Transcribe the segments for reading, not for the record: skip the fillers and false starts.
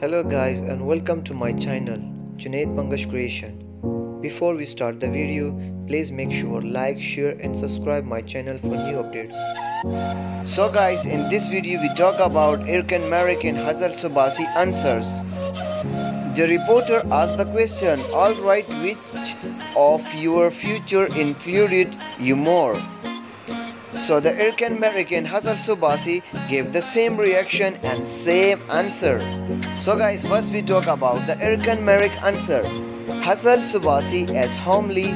Hello guys and welcome to my channel Junaid Bangash Creations. Before we start the video, please make sure like, share and subscribe my channel for new updates. So guys, in this video we talk about Erkan Meriç and Hazal Subasi answers. The reporter asked the question, alright, which of your future influenced you more? So the Erkan Meriç and Hazal Subasi gave the same reaction and same answer. So guys, first we talk about the Erkan Meriç answer. Hazal Subasi as homely,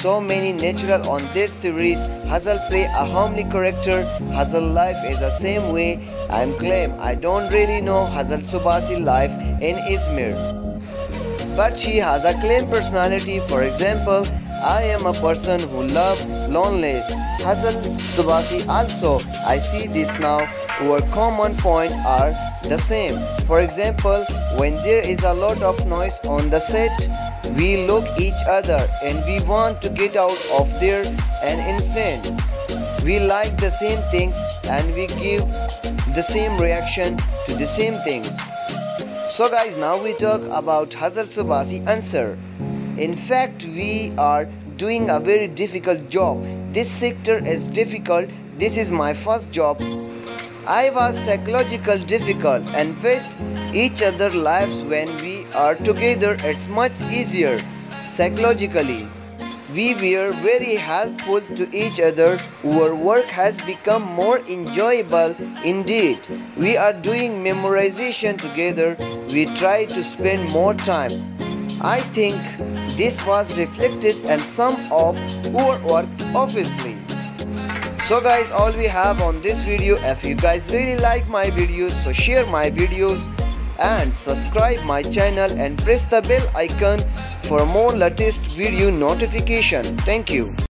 so many natural on their series. Hazal play a homely character. Hazal life is the same way. I'm claim I don't really know Hazal Subasi life in Izmir, but she has a claim personality. For example, I am a person who loves loneliness. Hazal Subasi also, I see this now, our common points are the same. For example, when there is a lot of noise on the set, we look each other and we want to get out of there an instant. We like the same things and we give the same reaction to the same things. So guys, now we talk about Hazal Subasi answer. In fact, we are doing a very difficult job. This sector is difficult. This is my first job. I was psychologically difficult, and with each other lives when we are together it's much easier psychologically. We were very helpful to each other. Our work has become more enjoyable indeed. We are doing memorization together. We try to spend more time. I think this was reflected in some of our work obviously. So guys, all we have on this video. If you guys really like my videos, so share my videos and subscribe my channel and press the bell icon for more latest video notification. Thank you.